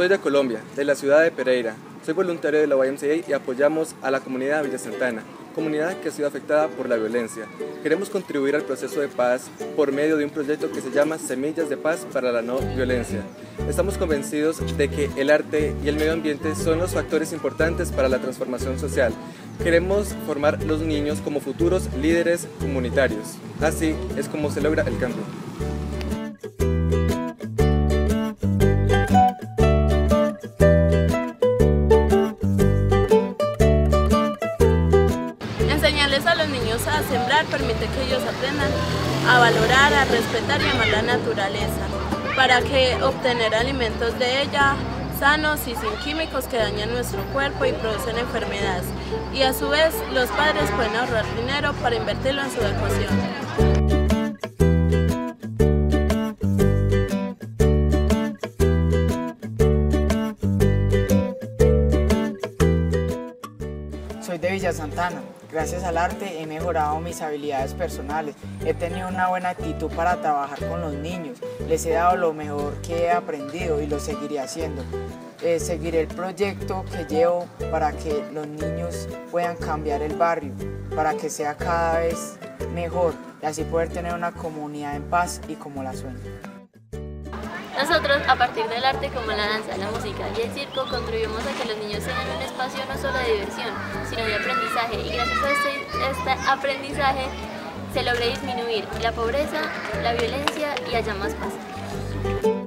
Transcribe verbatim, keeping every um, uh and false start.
Soy de Colombia, de la ciudad de Pereira. Soy voluntario de la Y M C A y apoyamos a la comunidad Villa Santana, comunidad que ha sido afectada por la violencia. Queremos contribuir al proceso de paz por medio de un proyecto que se llama Semillas de Paz para la No Violencia. Estamos convencidos de que el arte y el medio ambiente son los factores importantes para la transformación social. Queremos formar a los niños como futuros líderes comunitarios. Así es como se logra el cambio. Enseñarles a los niños a sembrar permite que ellos aprendan a valorar, a respetar y amar la naturaleza para que obtener alimentos de ella sanos y sin químicos que dañan nuestro cuerpo y producen enfermedades, y a su vez los padres pueden ahorrar dinero para invertirlo en su educación. Soy de Villa Santana. Gracias al arte he mejorado mis habilidades personales, he tenido una buena actitud para trabajar con los niños, les he dado lo mejor que he aprendido y lo seguiré haciendo. Eh, seguiré el proyecto que llevo para que los niños puedan cambiar el barrio, para que sea cada vez mejor y así poder tener una comunidad en paz y como la sueño. Nosotros, a partir del arte como la danza, la música y el circo, contribuimos a que los niños tengan un espacio no solo de diversión, sino de aprendizaje, y gracias a este, este aprendizaje se logra disminuir la pobreza, la violencia y haya más paz.